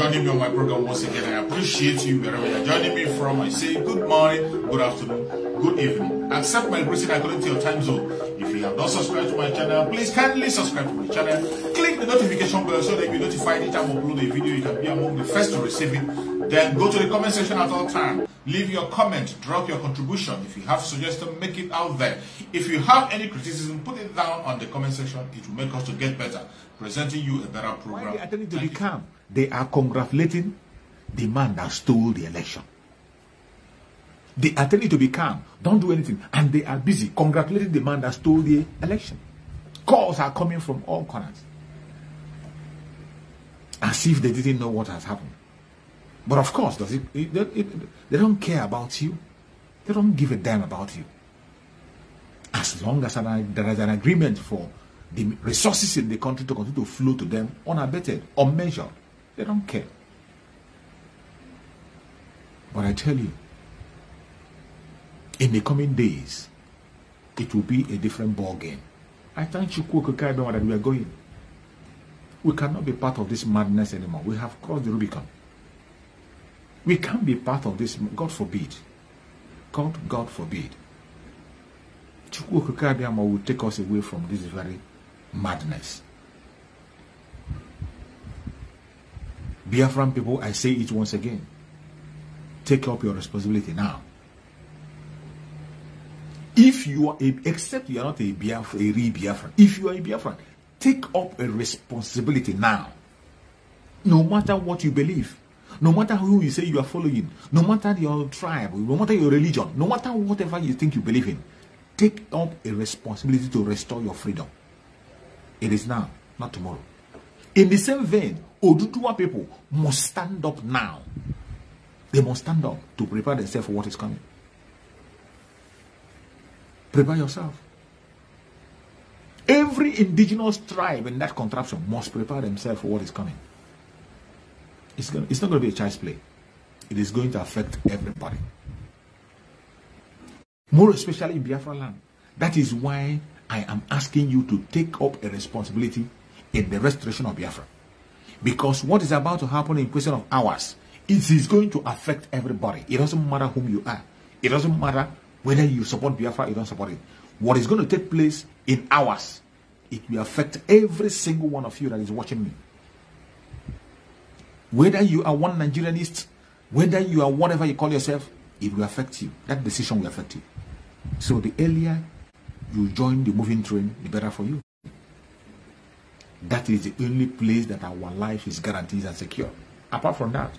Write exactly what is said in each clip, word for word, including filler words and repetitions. joining me on my program once again. I appreciate you wherever you're joining me from. I say good morning, good afternoon, good evening. Accept my greeting according to your time zone. If you have not subscribed to my channel, please kindly subscribe to my channel. Click the notification bell so that you'll be notified each time I upload a video. You can be among the first to receive it. Then go to the comment section at all times. Leave your comment, drop your contribution. If you have suggestions, make it out there. If you have any criticism, put it down on the comment section. It will make us to get better, presenting you a better program. Why are they attempting to be calm? They are congratulating the man that stole the election. They are telling you to be calm, don't do anything, and they are busy congratulating the man that stole the election. Calls are coming from all corners, as if they didn't know what has happened. But of course, does it, it, it, it, they don't care about you. They don't give a damn about you. As long as an, there is an agreement for the resources in the country to continue to flow to them unabated, unmeasured, they don't care. But I tell you, in the coming days, it will be a different ball game. I thank Chukwu Okike Abiama that we are going. We cannot be part of this madness anymore. We have crossed the Rubicon. We can't be part of this. God forbid. God, God forbid. Chukwu Okike Abiama will take us away from this very madness. Biafran people, I say it once again. Take up your responsibility now. If you are, a, except you are not a Biafra, a real Biafran, if you are a Biafran, take up a responsibility now. No matter what you believe, no matter who you say you are following, no matter your tribe, no matter your religion, no matter whatever you think you believe in, take up a responsibility to restore your freedom. It is now, not tomorrow. In the same vein, Oduduwa people must stand up now. They must stand up to prepare themselves for what is coming. Prepare yourself. Every indigenous tribe in that contraption must prepare themselves for what is coming. It's, gonna, it's not going to be a child's play. It is going to affect everybody. More especially in Biafra land. That is why I am asking you to take up a responsibility in the restoration of Biafra. Because what is about to happen in question of hours, it is going to affect everybody. It doesn't matter whom you are. It doesn't matter whether you support Biafra, you don't support it. What is going to take place in hours, it will affect every single one of you that is watching me. Whether you are one Nigerianist, whether you are whatever you call yourself, it will affect you. That decision will affect you. So the earlier you join the moving train, the better for you. That is the only place that our life is guaranteed and secure. Apart from that,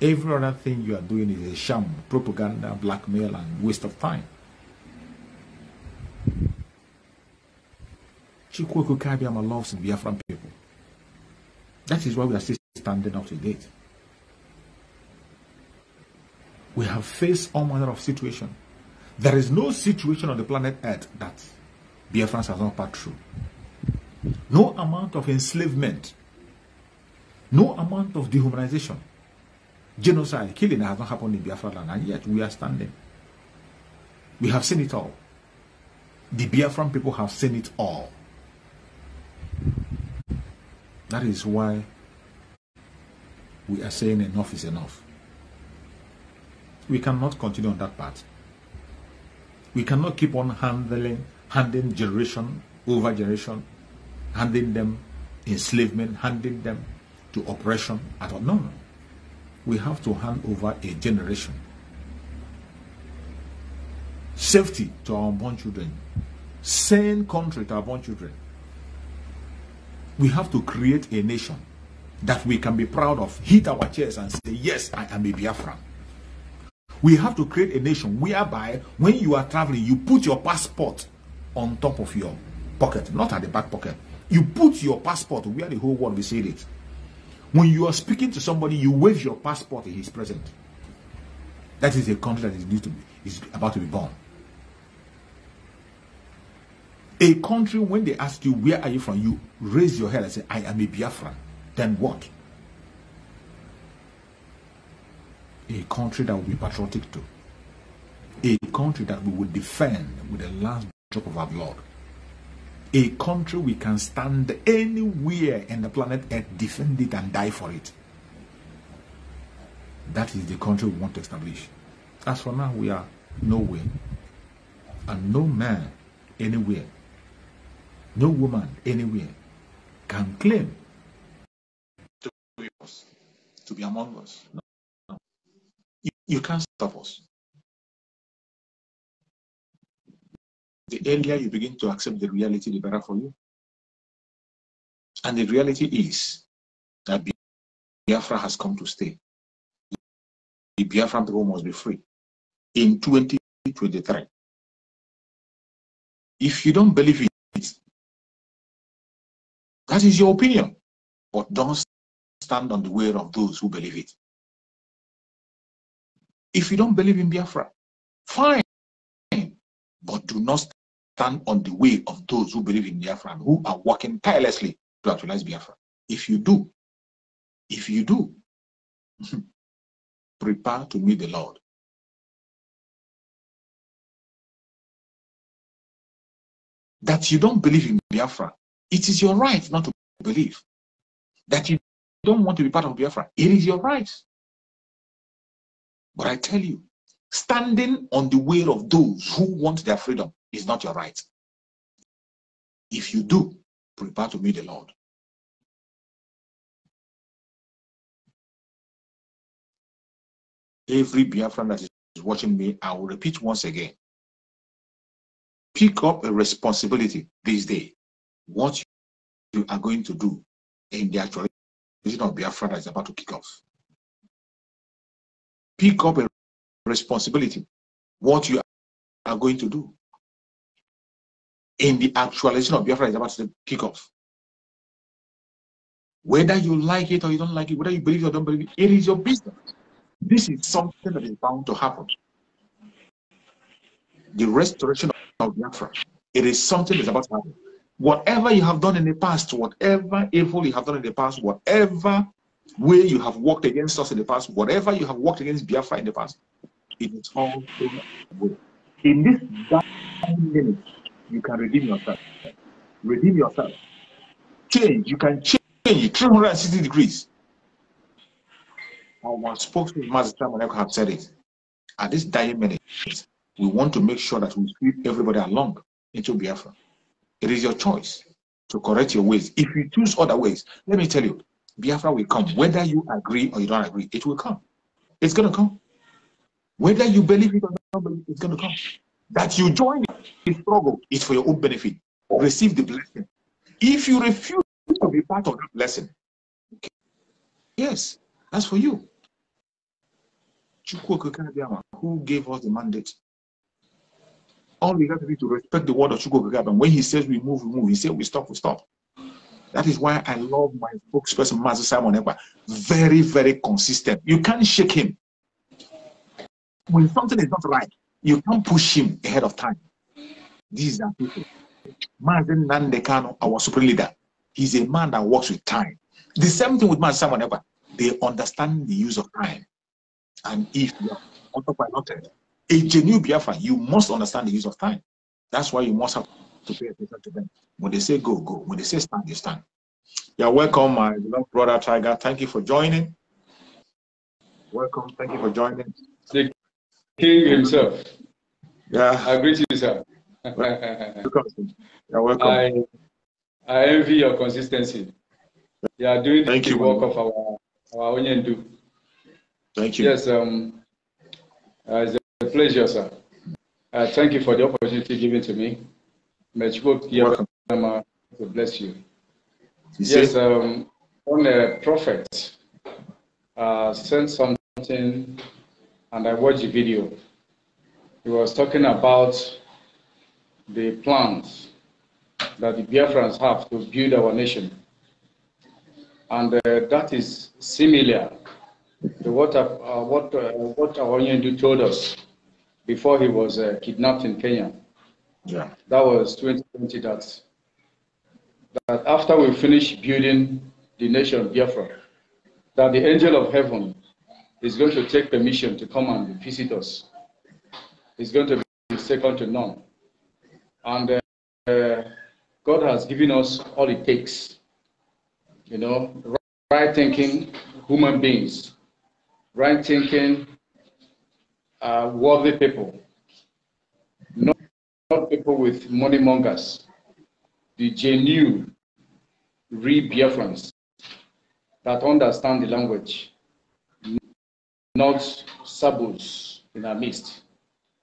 every other thing you are doing is a sham, propaganda, blackmail, and waste of time. Chukwu Okike Abiama loves Biafran people. That is why we are still standing up to date. We have faced all manner of situations. There is no situation on the planet Earth that Biafrans has not passed through. No amount of enslavement, no amount of dehumanization, genocide, killing has not happened in Biafra land, and yet we are standing. We have seen it all. The Biafran people have seen it all. That is why we are saying enough is enough. We cannot continue on that path. We cannot keep on handling, handing generation over generation, handing them enslavement, handing them to oppression at all. No, no. We have to hand over a generation. Safety to our unborn children. Sane country to our unborn children. We have to create a nation that we can be proud of. Hit our chest and say, yes, I am a Biafran. We have to create a nation whereby when you are traveling, you put your passport on top of your pocket, not at the back pocket. You put your passport where the whole world will see it. When you are speaking to somebody, you wave your passport in his present. That is a country that is new to be, is about to be born. A country, when they ask you, where are you from? You raise your head and say, I am a Biafran. Then what? A country that will be patriotic to. A country that we will defend with the last drop of our blood. A country we can stand anywhere in the planet and defend it and die for it. That is the country we want to establish. As for now, we are nowhere, and no man anywhere, no woman anywhere can claim to be us, to be among us. No, no. You, you can't stop us. The earlier you begin to accept the reality, the better for you. And the reality is that Biafra has come to stay. The Biafran people must be free in twenty twenty-three. If you don't believe it, that is your opinion. But don't stand on the way of those who believe it. If you don't believe in Biafra, fine. But do not stand on the way of those who believe in Biafra and who are working tirelessly to actualize Biafra. If you do, if you do, prepare to meet the Lord. That you don't believe in Biafra, it is your right not to believe. That you don't want to be part of Biafra, it is your right. But I tell you, standing on the way of those who want their freedom is not your right. If you do, prepare to meet the Lord. Every Biafran that is watching me, I will repeat once again. Pick up a responsibility this day. What you are going to do in the actualization of Biafra that is about to kick off. Pick up a responsibility. What you are going to do in the actualization of Biafra is about to kick off. Whether you like it or you don't like it, whether you believe it or don't believe it, it is your business. This is something that is bound to happen. The restoration of Biafra, it is something that is about to happen. Whatever you have done in the past, whatever evil you have done in the past, whatever way you have worked against us in the past, whatever you have worked against Biafra in the past, it is all good. In this dying minute, you can redeem yourself. Redeem yourself. Change. You can change three hundred sixty degrees. Our spokesman, Mazi Simon Ekpa, have said it. At this dying minute, we want to make sure that we sweep everybody along into Biafra. It is your choice to correct your ways. If you choose other ways, let me tell you, Biafra will come. Whether you agree or you don't agree, it will come. It's going to come. Whether you believe it or not believe it, it's going to come. That you join the struggle is for your own benefit. Receive the blessing. If you refuse to be part of that blessing, okay, yes, that's for you. Chukwu Okike Abiama, who gave us the mandate. All we have to do is to respect the word of Chukwu Okike Abiama. When he says we move, we move. He says we stop, we stop. That is why I love my spokesperson, Mazi Simon Ekpa. Very, very consistent. You can't shake him. When something is not right, you can't push him ahead of time. These are people. Martin Nandekano, our supreme leader, he's a man that works with time. The same thing with Mazi Simon Ekpa. They understand the use of time. And if you are autopiloted, a genuine Biafra, you must understand the use of time. That's why you must have to pay attention to them. When they say go, go. When they say stand, they stand. You're welcome, my beloved brother Tiger. Thank you for joining. Welcome. Thank you for joining. The king himself. Yeah. I greet you, sir. Welcome. You're welcome. I, I envy your consistency. You are doing Thank the you. work of our our Onyendu. Thank you. Yes, um, uh, it's a pleasure, sir. Uh, thank you for the opportunity given to me. May Chukwu Okike bless you. you yes, um, on a prophet uh, sent something, and I watched the video. He was talking about the plans that the Biafrans have to build our nation. And uh, that is similar to what uh, what uh, what our Onyendu told us before he was uh, kidnapped in Kenya. Yeah, that was twenty twenty. That that after we finish building the nation of Biafra, that the angel of heaven is going to take permission to come and visit us. It's going to be second to none, and uh, uh, God has given us all it takes. You know, right thinking human beings right-thinking, uh, worthy people, not, not people with money mongers, the genuine, real Biafrans that understand the language, not sabos in our midst.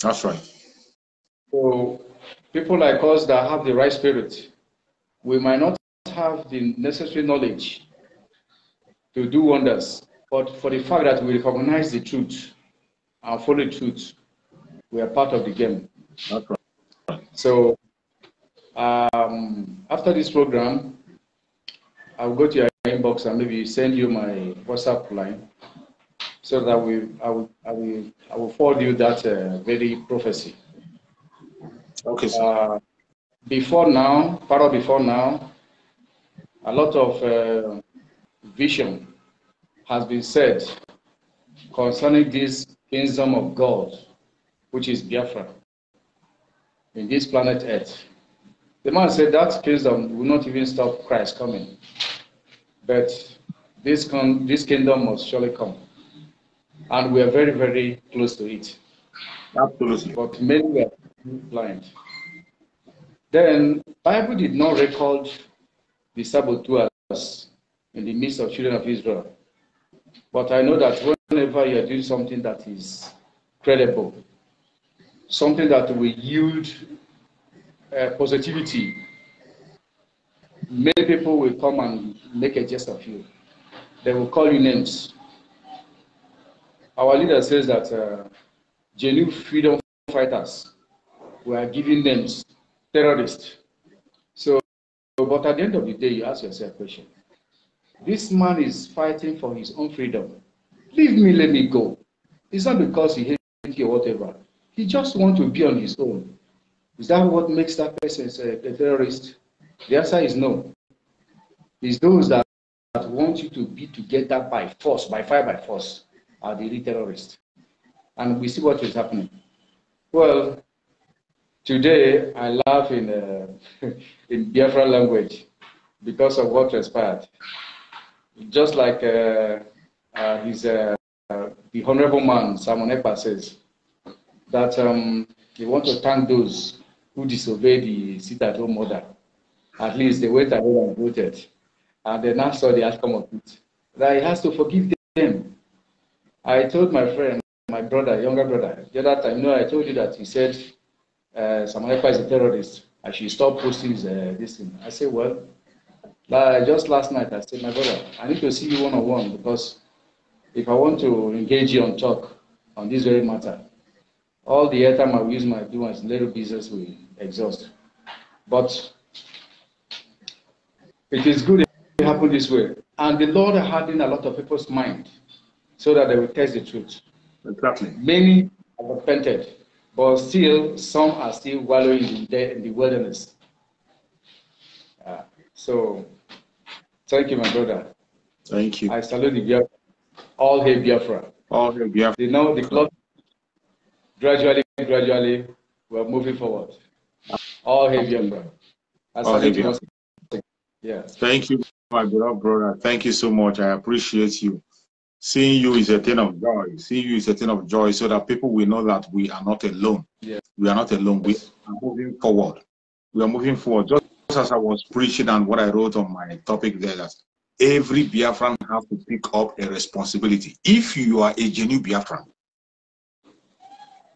That's right. So people like us that have the right spirit, we might not have the necessary knowledge to do wonders, but for the fact that we recognize the truth and follow the truth, we are part of the game. That's right. So um, after this program, I'll go to your inbox and maybe send you my WhatsApp line, so that we, I will, I will, I will forward you that uh, very prophecy. Okay. So uh, before now, far before now, a lot of uh, vision has been said concerning this kingdom of God, which is Biafra, in this planet Earth. The man said that kingdom will not even stop Christ coming, but this con this kingdom must surely come, and we are very, very close to it. Absolutely. But many were blind. Then Bible did not record the saboteurs in the midst of children of Israel. But I know that whenever you are doing something that is credible, something that will yield uh, positivity, many people will come and make a jest of you. They will call you names. Our leader says that uh, genuine freedom fighters were given names, terrorists. So, but at the end of the day, you ask yourself a question. This man is fighting for his own freedom. Leave me, let me go. It's not because he hates you or whatever. He just wants to be on his own. Is that what makes that person a terrorist? The answer is no. It's those that, that want you to be together by force, by fire, by force, are the real terrorists. And we see what is happening. Well, today I laugh in, uh, in Biafra language because of what transpired. Just like uh, uh, his, uh, uh, the honorable man, Simon Ekpa, says, that um, they want to thank those who disobey the sit-at-home order. At least they went ahead and voted, and they now saw the outcome of it. That he has to forgive them. I told my friend, my brother, younger brother, the other time, no, I told you that he said, uh, Simon Ekpa is a terrorist. I should stop posting uh, this thing. I said, well, Uh, just last night, I said, my brother, I need to see you one on one, because if I want to engage you on talk on this very matter, all the airtime I will use my do as little business will exhaust. But it is good it happened this way. And the Lord hardened a lot of people's mind so that they will test the truth. Exactly. Many have repented, but still, some are still wallowing in the, in the wilderness. Uh, so. Thank you, my brother. Thank you. I salute the Biafra. All hail Biafra. All hail Biafra. You know, the clock gradually, gradually, we're moving forward. All hail Biafra. All hail Biafra. Yeah. Thank you, my brother, brother. Thank you so much. I appreciate you. Seeing you is a thing of joy. Seeing you is a thing of joy, so that people will know that we are not alone. Yeah. We are not alone. We are moving forward. We are moving forward. Just as I was preaching and what I wrote on my topic there, that every Biafran has to pick up a responsibility. If you are a genuine Biafran,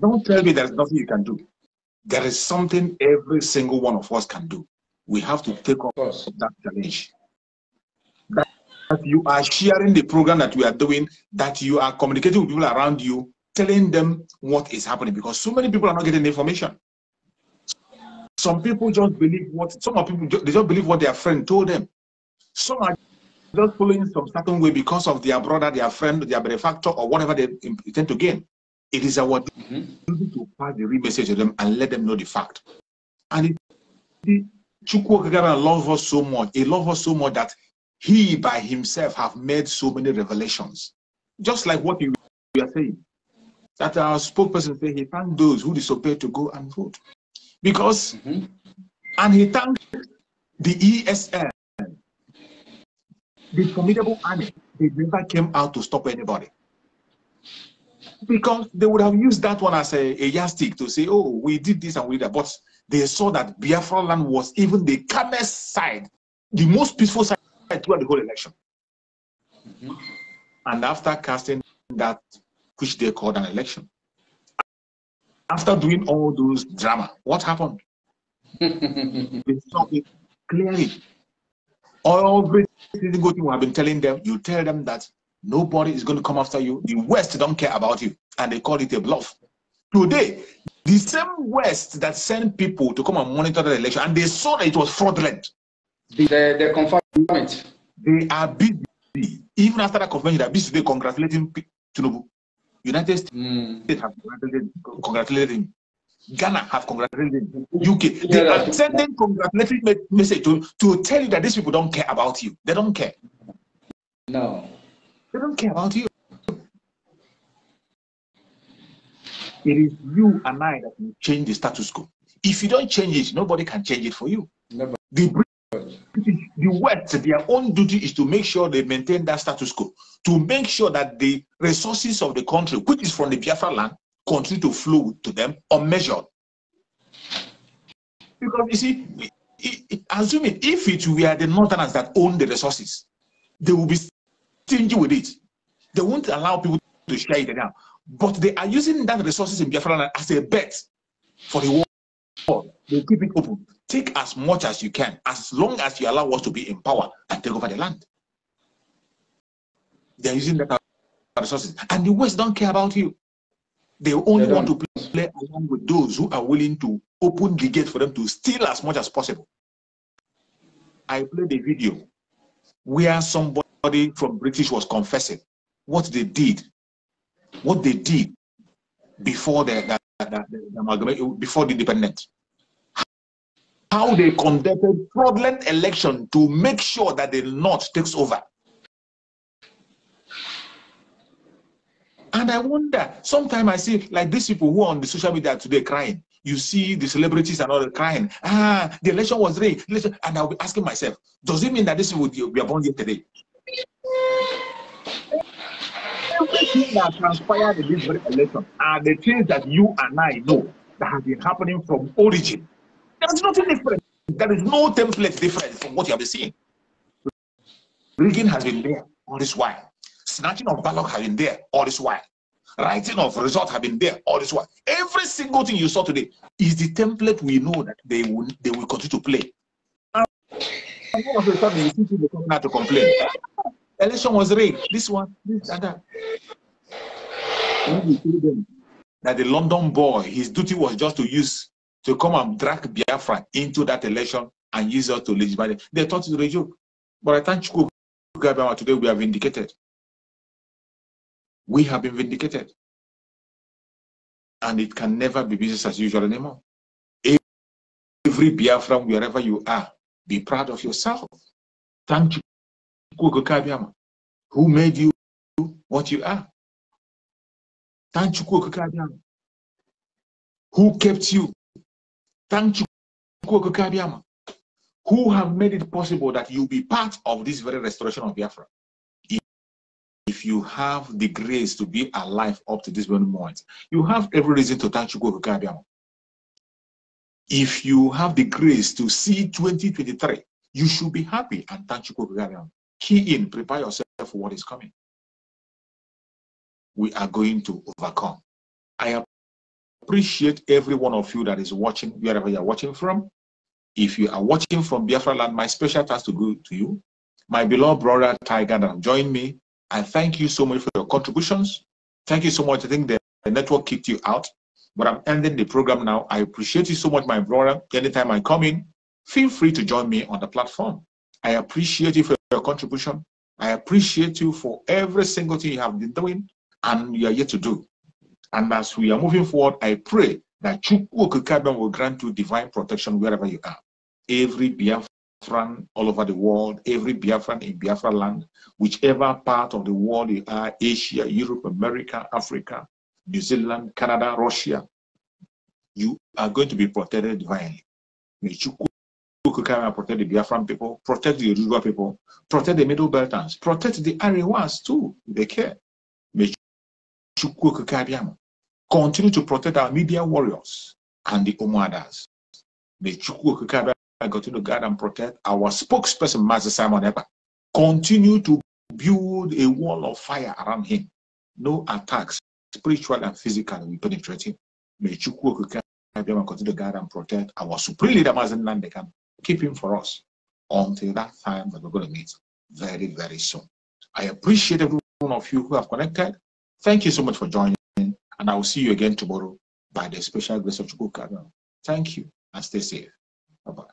don't tell me there's nothing you can do. There is something every single one of us can do. We have to take up that challenge. That you are sharing the program that we are doing, that you are communicating with people around you, telling them what is happening, because so many people are not getting information. Some people just believe what, some people, they just believe what their friend told them. Some are just following some certain way because of their brother, their friend, their benefactor, or whatever they intend to gain. It is our duty mm-hmm. to pass the real message to them and let them know the fact. And Chukwu Okike Abiama loves us so much. He loves us so much that he by himself have made so many revelations. Just like what you are saying, that our spokesperson said he thanked those who disobeyed to go and vote. Because, mm-hmm. and he thanked the E S N, the formidable army. They never came out to stop anybody. because they would have used that one as a, a yardstick to say, oh, we did this and we did that. But they saw that Biafra land was even the calmest side, the most peaceful side throughout the whole election. Mm-hmm. And after casting that, which they called an election, after doing all those drama, what happened? They saw it clearly. All the good people have been telling them, you tell them that nobody is going to come after you. The West don't care about you. And they call it a bluff. Today, the same West that sent people to come and monitor the election, and they saw that it was fraudulent. They, they, they confirmed it. They are busy. Even after that convention, they are busy today congratulating Tinubu. United States mm. have congratulated, congratulated him. Ghana have congratulated him. U K. Yeah, they are sending congratulatory message to, to tell you that these people don't care about you. They don't care. No. They don't care about you. It is you and I that will change the status quo. If you don't change it, nobody can change it for you. Never. The British, the West, their own duty is to make sure they maintain that status quo, to make sure that the resources of the country, which is from the Biafra land, continue to flow to them unmeasured. Because you see, it, it, it, assuming if it were the Northerners that own the resources, they will be stingy with it. They won't allow people to share it now. But they are using that resources in Biafra land as a bet for the war. They keep it open. Take as much as you can, as long as you allow us to be in power and take over the land. They are using that resources. And the West don't care about you. They only they want to play, play along with those who are willing to open the gate for them to steal as much as possible. I played a video where somebody from British was confessing what they did, what they did before the, the, the, the, the before the independence. How they conducted fraudulent election to make sure that the North takes over. And I wonder, sometimes I see like these people who are on the social media today crying. You see the celebrities and all the crying. Ah, the election was rigged. And I'll be asking myself, does it mean that this would be born here today? Everything that transpired in this very election are the things that you and I know that have been happening from origin. There is nothing different. There is no template different from what you have been seeing. Rigging has been there all this while. Snatching of ballot have been there all this while. Writing of results have been there all this while. Every single thing you saw today is the template we know that they will they will continue to play. And one of the time you see people coming out to complain. Election was rigged. This one, this and that. When you tell them that the London boy, his duty was just to use to come and drag Biafra into that election and use her to legislate. They thought it was a joke. But I thank Chukwu Okike Abiama today we are vindicated. We have been vindicated. And it can never be business as usual anymore. Every Biafran, wherever you are, be proud of yourself. Thank you, Chukwu Okike Abiama, who made you what you are. Thank you, Chukwu Okike Abiama, who kept you. Thank you, Chukwu Okike Abiama, who have made it possible that you be part of this very restoration of Biafra. If you have the grace to be alive up to this moment, you have every reason to thank Chukwu Okike Abiama. If you have the grace to see twenty twenty-three, you should be happy and thank Chukwu Okike Abiama. Key in, prepare yourself for what is coming. We are going to overcome. I appreciate every one of you that is watching, wherever you are watching from. If you are watching from Biafra land, my special thanks to go to you. My beloved brother Tiger that have joined me, I thank you so much for your contributions. Thank you so much. I think the network kicked you out, but I'm ending the program now. I appreciate you so much, my brother. Anytime I come in, feel free to join me on the platform. I appreciate you for your contribution. I appreciate you for every single thing you have been doing and you are yet to do. And as we are moving forward, I pray that Chukwu Okike Abiama will grant you divine protection wherever you are. Every Biafra all over the world, every Biafran in Biafra land, whichever part of the world you are, Asia, Europe, America, Africa, New Zealand, Canada, Russia, you are going to be protected divinely. May Chukwu Okike Abiama protect the Biafran people, protect the Yoruba people, protect the Middle Beltans, protect the Ariwas too, if they care. May Chukwu Okike Abiama. Continue to protect our media warriors and the Umuadas. May Chukwu Okike Abiama continue to guide and protect our spokesperson, Mazi Simon Ekpa. Continue to build a wall of fire around him. No attacks, spiritual and physical, will penetrate him. May Chukwu Okike Abiama continue to guide and protect our supreme leader, Mazi Nnamdi Kanu. Keep him for us until that time that we're going to meet very, very soon. I appreciate every one of you who have connected. Thank you so much for joining, and I will see you again tomorrow by the special grace of Chukwu Okike Abiama. Thank you and stay safe. Bye-bye.